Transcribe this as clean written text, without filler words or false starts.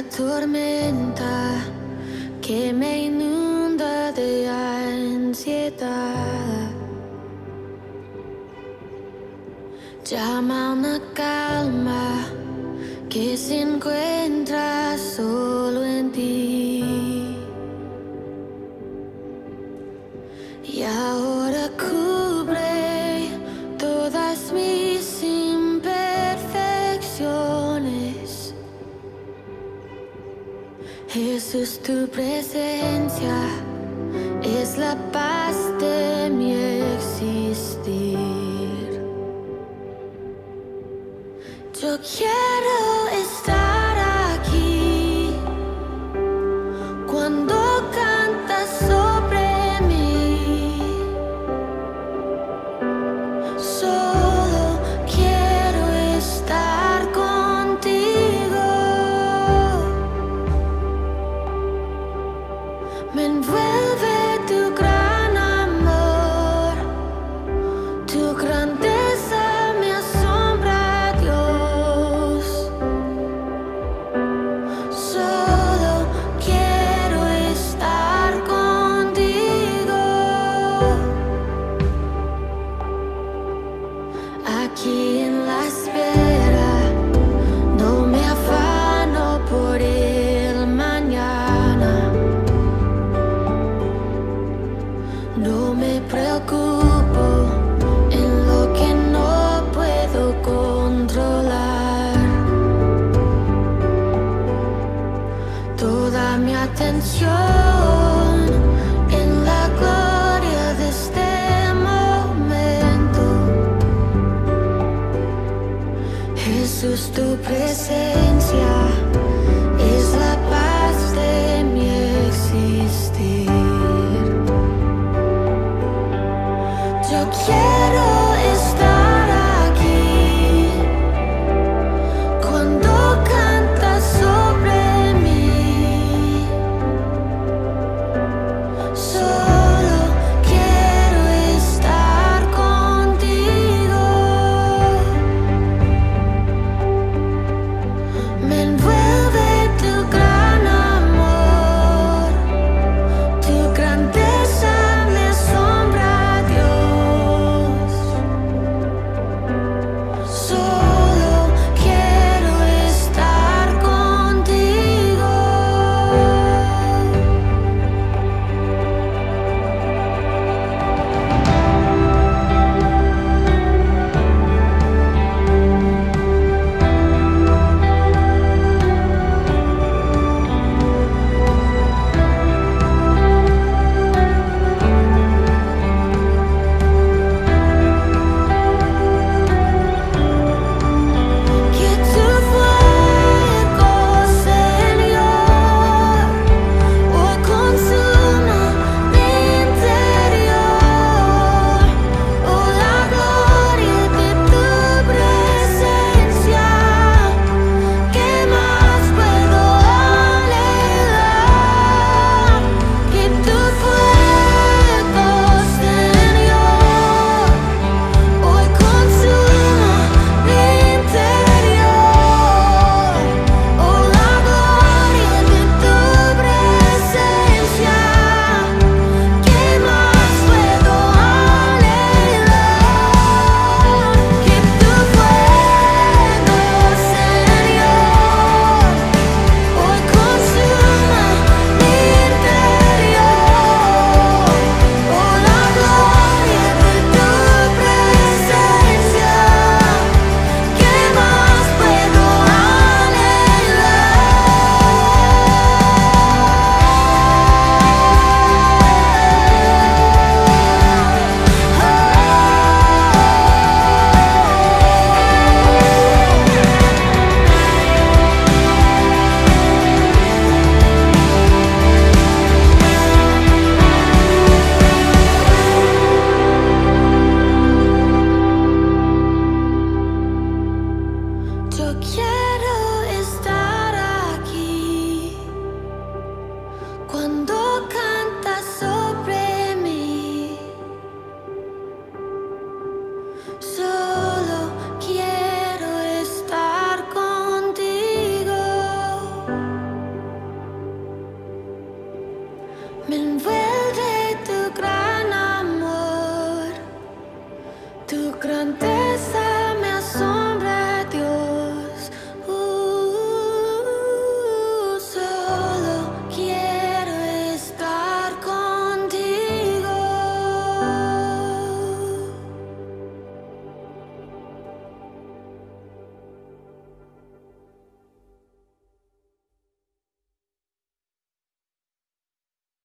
la tormenta que me inunda de ansiedad. Llama una calma que se encuentra solo en ti. Y ahora cubre todas mis imperfecciones. Jesús, tu presencia es la paz de mi existir. Yo quiero estar aquí cuando cantas sobre mí. Solo quiero estar contigo. Me envuelve tu gran amor, tu grandeza. Aquí en la espera, no me afano por el mañana. No me preocupo en lo que no puedo controlar. Toda mi atención en la gloria de este Jesús, tu presencia es la paz de mi existir. Yo quiero